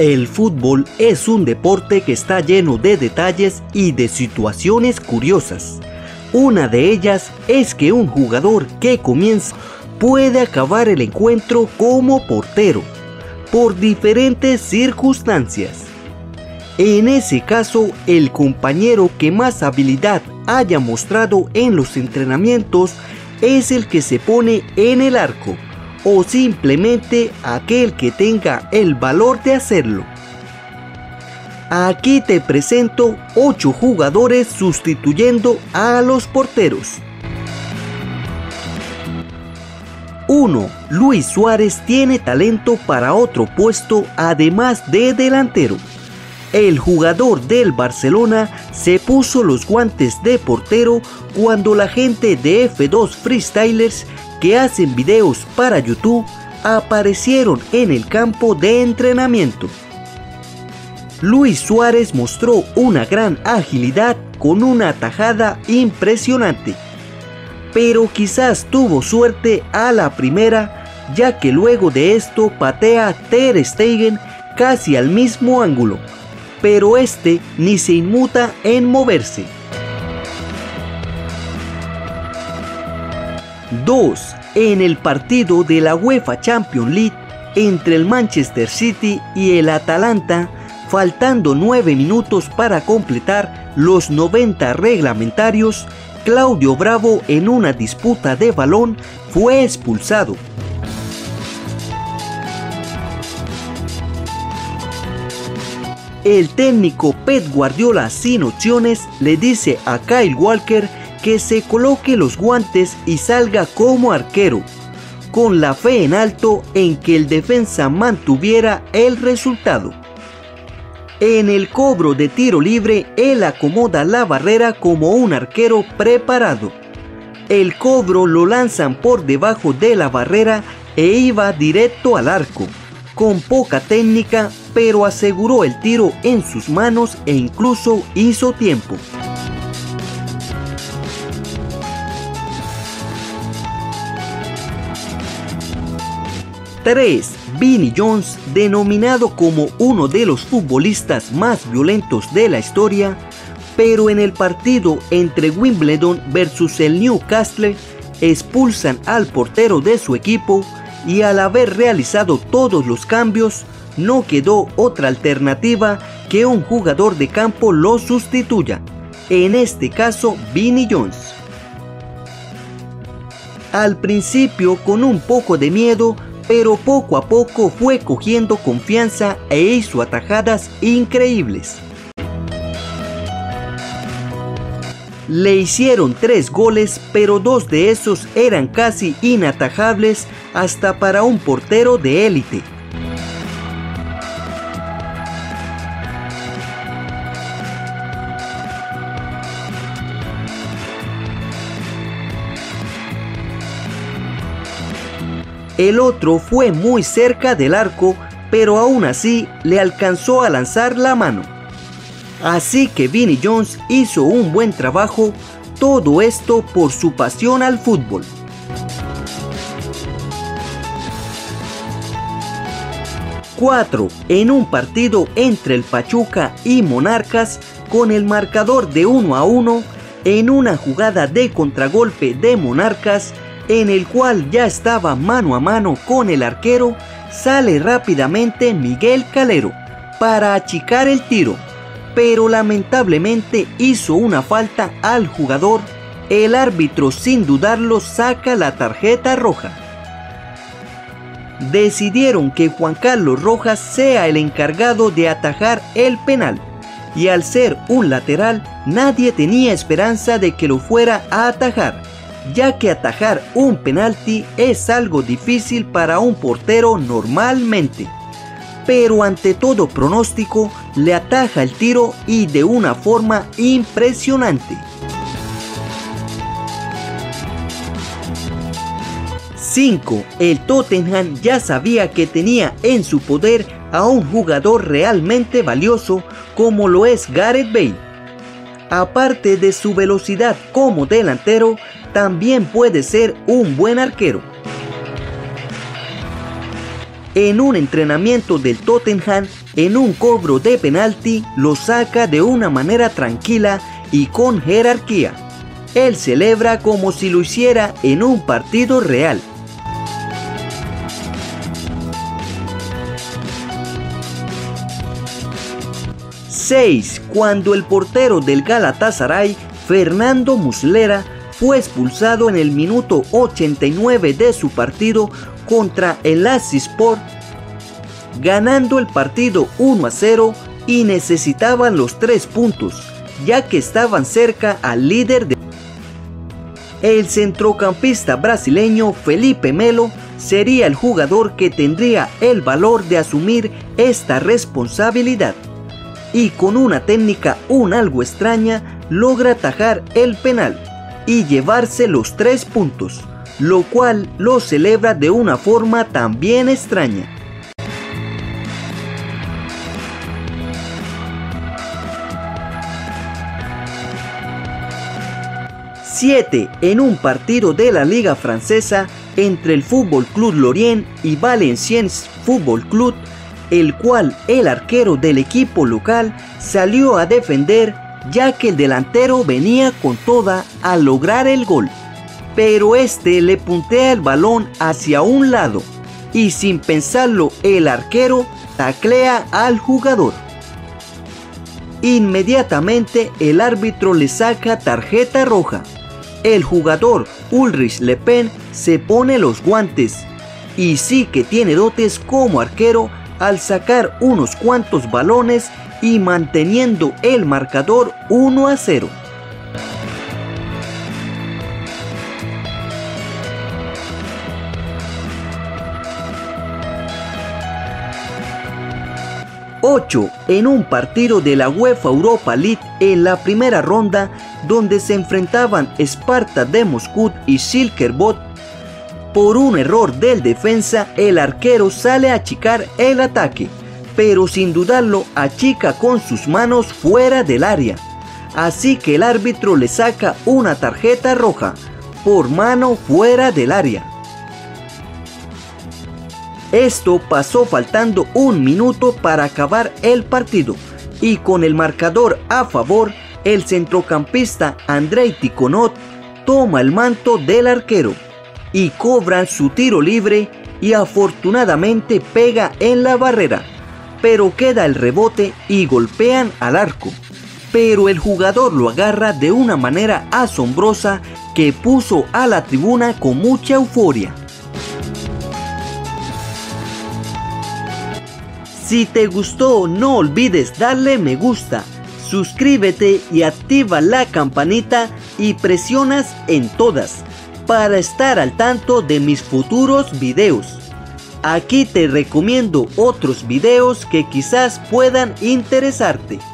El fútbol es un deporte que está lleno de detalles y de situaciones curiosas. Una de ellas es que un jugador que comienza puede acabar el encuentro como portero, por diferentes circunstancias. En ese caso, el compañero que más habilidad haya mostrado en los entrenamientos es el que se pone en el arco, o simplemente aquel que tenga el valor de hacerlo. Aquí te presento 8 jugadores sustituyendo a los porteros. 1. Luis Suárez tiene talento para otro puesto además de delantero. El jugador del Barcelona se puso los guantes de portero cuando la gente de F2 Freestylers, que hacen videos para YouTube, aparecieron en el campo de entrenamiento. Luis Suárez mostró una gran agilidad con una tajada impresionante, pero quizás tuvo suerte a la primera, ya que luego de esto patea Ter Stegen casi al mismo ángulo, pero este ni se inmuta en moverse. 2. En el partido de la UEFA Champions League entre el Manchester City y el Atalanta, faltando 9 minutos para completar los 90 reglamentarios, Claudio Bravo, en una disputa de balón, fue expulsado. El técnico Pep Guardiola, sin opciones, le dice a Kyle Walker que se coloque los guantes y salga como arquero, con la fe en alto en que el defensa mantuviera el resultado. En el cobro de tiro libre, él acomoda la barrera como un arquero preparado. El cobro lo lanzan por debajo de la barrera e iba directo al arco, con poca técnica, pero aseguró el tiro en sus manos e incluso hizo tiempo. 3. Vinnie Jones, denominado como uno de los futbolistas más violentos de la historia, pero en el partido entre Wimbledon versus el Newcastle expulsan al portero de su equipo y, al haber realizado todos los cambios, no quedó otra alternativa que un jugador de campo lo sustituya, en este caso Vinnie Jones. Al principio con un poco de miedo, pero poco a poco fue cogiendo confianza e hizo atajadas increíbles. Le hicieron 3 goles, pero 2 de esos eran casi inatajables hasta para un portero de élite. El otro fue muy cerca del arco, pero aún así le alcanzó a lanzar la mano. Así que Vinnie Jones hizo un buen trabajo, todo esto por su pasión al fútbol. 4. En un partido entre el Pachuca y Monarcas, con el marcador de 1-1, en una jugada de contragolpe de Monarcas, en el cual ya estaba mano a mano con el arquero, sale rápidamente Miguel Calero para achicar el tiro, pero lamentablemente hizo una falta al jugador. El árbitro, sin dudarlo, saca la tarjeta roja. Decidieron que Juan Carlos Rojas sea el encargado de atajar el penal, y al ser un lateral, nadie tenía esperanza de que lo fuera a atajar, ya que atajar un penalti es algo difícil para un portero normalmente. Pero ante todo pronóstico, le ataja el tiro y de una forma impresionante. 5. El Tottenham ya sabía que tenía en su poder a un jugador realmente valioso como lo es Gareth Bale. Aparte de su velocidad como delantero, también puede ser un buen arquero. en un entrenamiento del Tottenham, en un cobro de penalti, lo saca de una manera tranquila y con jerarquía. Él celebra como si lo hiciera en un partido real. Cuando el portero del Galatasaray, Fernando Muslera, fue expulsado en el minuto 89 de su partido contra el Asisport, ganando el partido 1-0, y necesitaban los 3 puntos, ya que estaban cerca al líder de... El centrocampista brasileño Felipe Melo sería el jugador que tendría el valor de asumir esta responsabilidad, y con una técnica un algo extraña logra atajar el penal y llevarse los 3 puntos, lo cual lo celebra de una forma también extraña. En un partido de la Liga Francesa entre el Football Club Lorient y Valenciennes Football Club, el cual el arquero del equipo local salió a defender, ya que el delantero venía con toda a lograr el gol, pero este le puntea el balón hacia un lado y sin pensarlo el arquero taclea al jugador. Inmediatamente el árbitro le saca tarjeta roja. El jugador Ulrich Le Pen se pone los guantes y sí que tiene dotes como arquero al sacar unos cuantos balones y manteniendo el marcador 1-0. En un partido de la UEFA Europa League en la primera ronda, donde se enfrentaban Sparta de Moscú y Schalke 04, por un error del defensa, el arquero sale a achicar el ataque, pero sin dudarlo achica con sus manos fuera del área, así que el árbitro le saca una tarjeta roja por mano fuera del área. Esto pasó faltando un minuto para acabar el partido, y con el marcador a favor, el centrocampista Andrei Tikhonov toma el manto del arquero y cobran su tiro libre, y afortunadamente pega en la barrera, pero queda el rebote y golpean al arco, pero el jugador lo agarra de una manera asombrosa que puso a la tribuna con mucha euforia. Si te gustó, no olvides darle me gusta, suscríbete y activa la campanita y presionas en todas para estar al tanto de mis futuros videos. Aquí te recomiendo otros videos que quizás puedan interesarte.